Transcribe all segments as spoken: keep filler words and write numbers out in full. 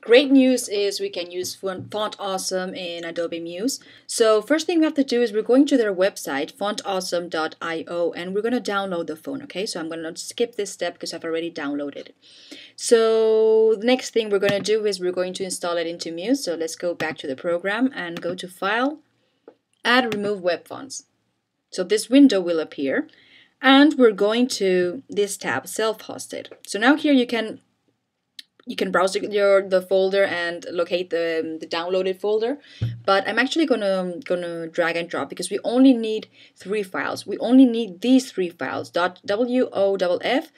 Great news is we can use Font Awesome in Adobe Muse. So first thing we have to do is we're going to their website, font awesome dot i o, and we're going to download the font, okay? So I'm going to skip this step because I've already downloaded it. So the next thing we're going to do is we're going to install it into Muse. So let's go back to the program and go to File, Add Remove Web Fonts. So this window will appear, and we're going to this tab, Self-Hosted. So now here you can You can browse your the folder and locate the, the downloaded folder, but I'm actually gonna gonna drag and drop because we only need three files. We only need these three files: .woff,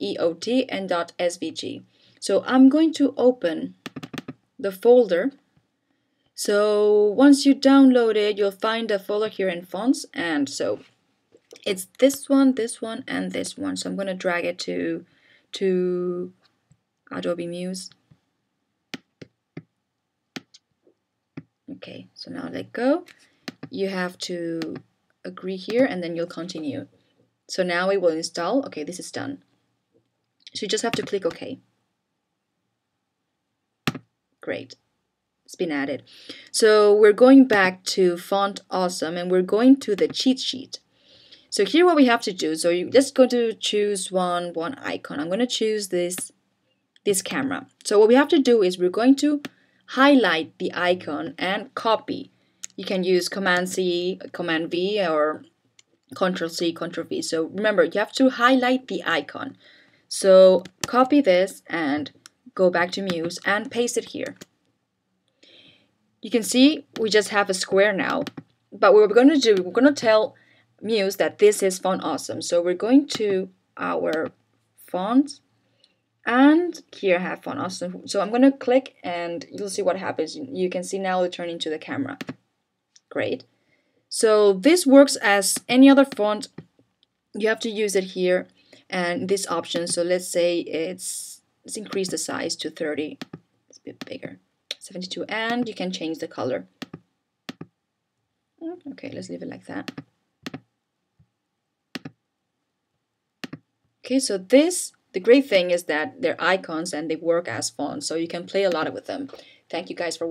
.eot, and .svg. So I'm going to open the folder. So once you download it, you'll find the folder here in fonts, and so it's this one, this one, and this one. So I'm gonna drag it to to. Adobe Muse. Okay, so now let go. You have to agree here and then you'll continue. So now it will install. Okay, this is done. So you just have to click OK. Great. It's been added. So we're going back to Font Awesome and we're going to the cheat sheet. So here what we have to do, so you're just going to choose one, one icon. I'm going to choose this this camera. So what we have to do is we're going to highlight the icon and copy. You can use Command-C, Command-V, or Control-C, Control-V. So remember, you have to highlight the icon. So copy this and go back to Muse and paste it here. You can see we just have a square now, but what we're going to do, we're going to tell Muse that this is Font Awesome. So we're going to our font, and here I have Font Awesome. So I'm going to click and you'll see what happens. You can see now it turns into the camera. Great. So this works as any other font. You have to use it here and this option. So let's say it's, let's increase the size to thirty. It's a bit bigger. seventy-two, and you can change the color. Okay, let's leave it like that. Okay, so this The great thing is that they're icons and they work as fonts, so you can play a lot with them. Thank you guys for watching.